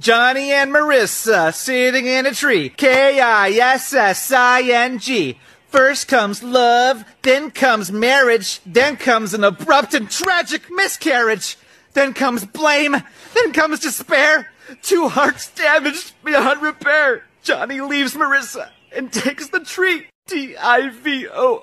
Johnny and Marissa sitting in a tree. Kissing. First comes love, then comes marriage, then comes an abrupt and tragic miscarriage. Then comes blame, then comes despair. Two hearts damaged beyond repair. Johnny leaves Marissa and takes the tree. Divorce.